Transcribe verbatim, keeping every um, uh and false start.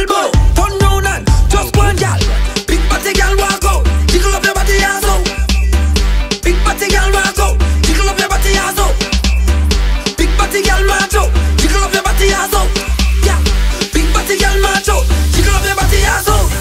elbow, turn round and just one gal. Big body gal walk out, jiggle up your body ass out. Big body gal walk out, jiggle up your body ass out. Big body gal march out, jiggle up your body ass out. Yeah, big body gal march out, jiggle up your body ass out.